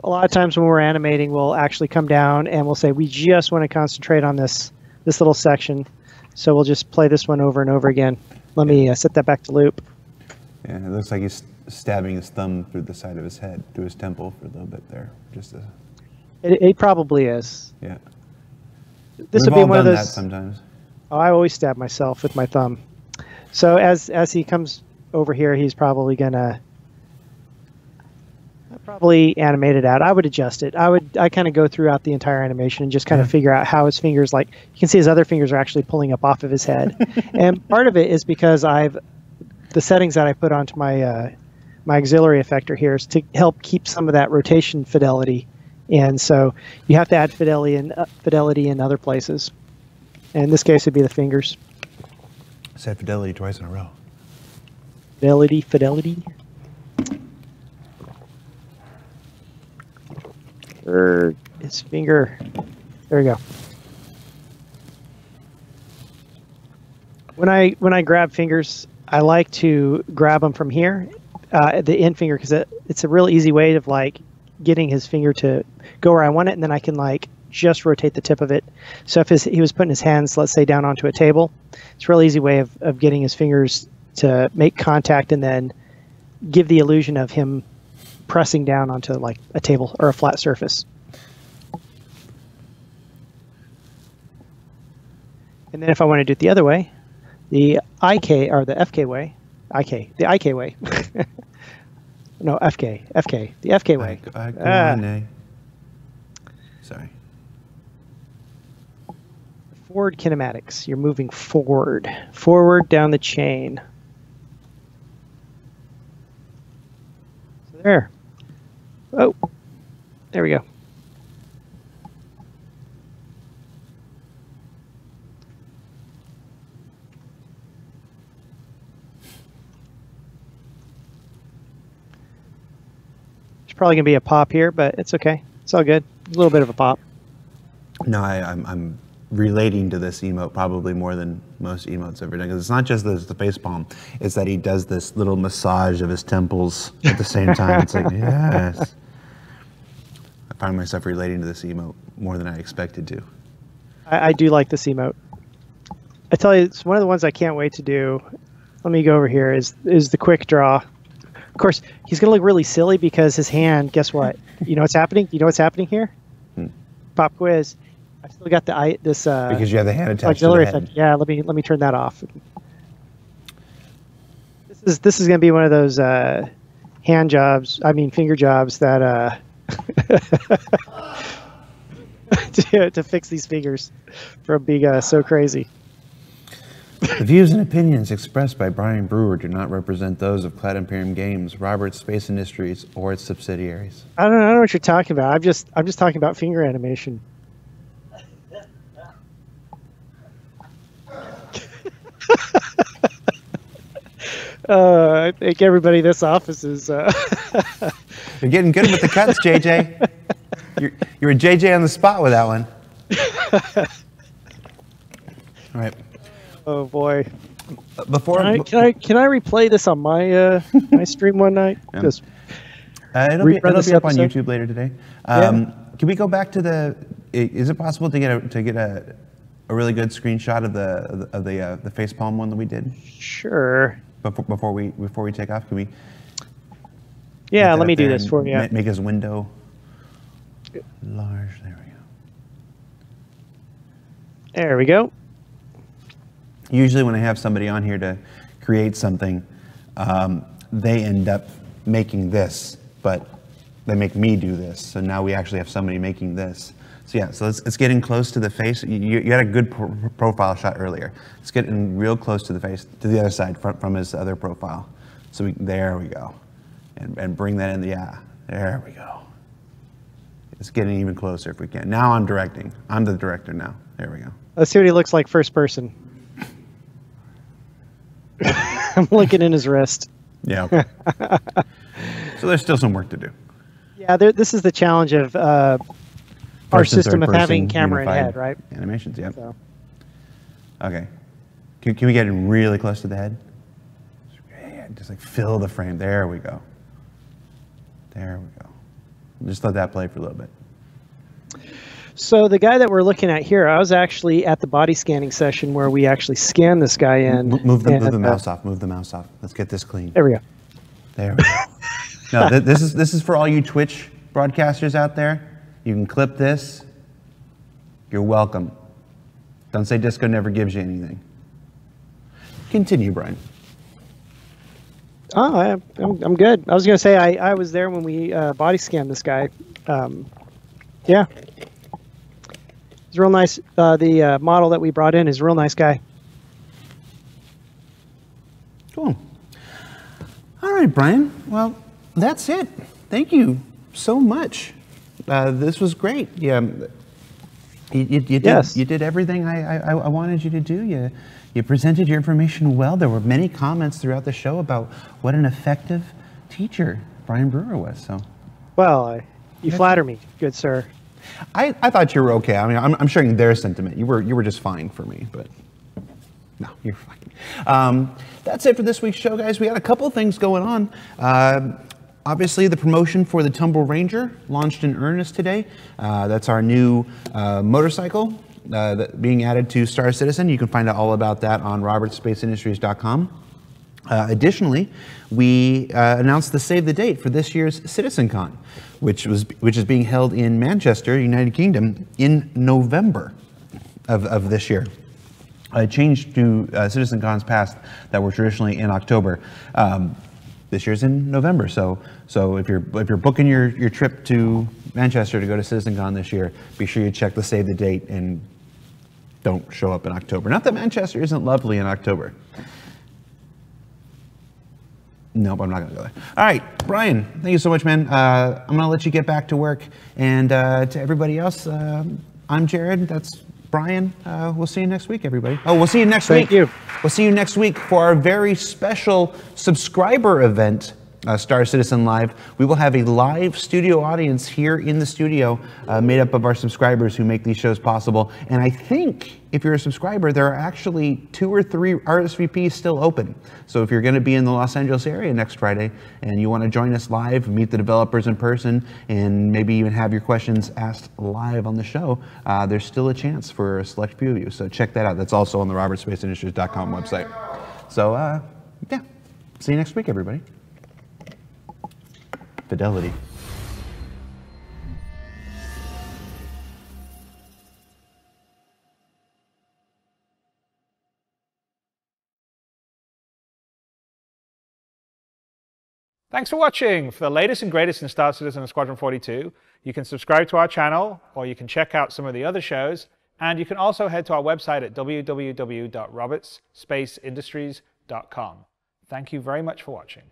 A lot of times when we're animating, we'll actually come down and we'll say, we just want to concentrate on this little section. So we'll just play this one over and over again. Let me set that back to loop. Yeah, it looks like he's stabbing his thumb through the side of his head, through his temple for a little bit there. Just a... It probably is. Yeah. This would be one of those. We've all done that sometimes. Oh, I always stab myself with my thumb. So as he comes over here, he's probably gonna animate it out. I would adjust it. I kind of go throughout the entire animation and just kind of figure out how his fingers, like, you can see his other fingers are actually pulling up off of his head. And part of it is because the settings that I put onto my my auxiliary effector here is to help keep some of that rotation fidelity. And so you have to add fidelity and fidelity in other places. And in this case, it'd be the fingers. I said fidelity twice in a row. Fidelity, fidelity. His finger. There we go. When I grab fingers, I like to grab them from here, the end finger, because it's a real easy way of, like, getting his finger to go where I want it, and then I can, like, just rotate the tip of it. So if he was putting his hands, let's say, down onto a table, it's a real easy way of getting his fingers to make contact and then give the illusion of him pressing down onto, like, a table or a flat surface. And then if I want to do it the other way, the IK, or the FK way, the IK way. No, FK, the FK way. Sorry. Forward kinematics. You're moving forward down the chain. So there. Oh, there we go. Probably gonna be a pop here, but it's okay. It's all good. A little bit of a pop. No, I'm relating to this emote probably more than most emotes ever done, because it's not just the face palm. It's that he does this little massage of his temples at the same time. It's like, yes. I find myself relating to this emote more than I expected to. I do like this emote. I tell you, it's one of the ones I can't wait to do. Let me go over here. Is the quick draw. Of course, he's going to look really silly because his hand, guess what? You know what's happening? You know what's happening here? Pop quiz. I still got this because you have the hand attached to the head. Yeah, let me turn that off. This is going to be one of those hand jobs, I mean finger jobs, that to fix these fingers from being so crazy. The views and opinions expressed by Brian Brewer do not represent those of Cloud Imperium Games, Roberts Space Industries, or its subsidiaries. I don't know what you're talking about. I'm just talking about finger animation. I think everybody in this office is. You're getting good with the cuts, JJ. You're a JJ on the spot with that one. All right. Oh boy! Before can I replay this on my my stream one night? Yeah. Just it'll be up on YouTube later today. Yeah. Can we go back to the? Is it possible to get a really good screenshot of the facepalm one that we did? Sure. Before we take off, can we? Yeah, let me do this for you. Make his window large. There we go. There we go. Usually when I have somebody on here to create something, they end up making this, but they make me do this. So now we actually have somebody making this. So yeah, so it's getting close to the face. You had a good profile shot earlier. It's getting real close to the face, to the other side from his other profile. So there we go. And bring that in, yeah, there we go. It's getting even closer if we can. Now I'm directing. I'm the director now. There we go. Let's see what he looks like first person. I'm looking in his wrist. Yeah. So there's still some work to do. Yeah, this is the challenge of our system of having camera in head, right? Animations, yeah. So. Okay. Can we get in really close to the head? Just like fill the frame. There we go. There we go. Just let that play for a little bit. So the guy that we're looking at here, I was actually at the body scanning session where we actually scanned this guy in. Move the mouse off. Move the mouse off. Let's get this clean. There we go. There we go. No, this is for all you Twitch broadcasters out there. You can clip this. You're welcome. Don't say disco never gives you anything. Continue, Brian. Oh, I'm good. I was going to say I was there when we body scanned this guy. Yeah. He's real nice. The model that we brought in is a real nice guy. Cool. All right, Brian. Well, that's it. Thank you so much. This was great. Yeah, you did everything I wanted you to do. You presented your information well. There were many comments throughout the show about what an effective teacher Brian Brewer was. So, well, you flatter me, good sir. I thought you were okay. I mean, I'm sharing their sentiment. You were just fine for me, but. No, you're fine. That's it for this week's show, guys. We had a couple of things going on. Obviously, the promotion for the Tumble Ranger launched in earnest today. That's our new motorcycle being added to Star Citizen. You can find out all about that on robertsspaceindustries.com. Additionally, we announced the save the date for this year's CitizenCon, which is being held in Manchester, United Kingdom, in November of this year. Changed to CitizenCons past that were traditionally in October. This year's in November, so if you're booking your trip to Manchester to go to CitizenCon this year, be sure you check the save the date and don't show up in October. Not that Manchester isn't lovely in October. Nope, I'm not gonna go there. All right, Brian, thank you so much, man. I'm gonna let you get back to work, and to everybody else, I'm Jared. That's Brian. We'll see you next week, everybody. Oh, we'll see you next week. Thank you. We'll see you next week for our very special subscriber event, Star Citizen Live. We will have a live studio audience here in the studio made up of our subscribers who make these shows possible. And I think if you're a subscriber, there are actually 2 or 3 RSVPs still open. So if you're going to be in the Los Angeles area next Friday and you want to join us live, meet the developers in person, and maybe even have your questions asked live on the show, there's still a chance for a select few of you. So check that out. That's also on the robertsspaceindustries.com website. So yeah, see you next week, everybody. Fidelity. Thanks for watching. For the latest and greatest in Star Citizen and Squadron 42, you can subscribe to our channel, or you can check out some of the other shows, and you can also head to our website at www.robertsspaceindustries.com. Thank you very much for watching.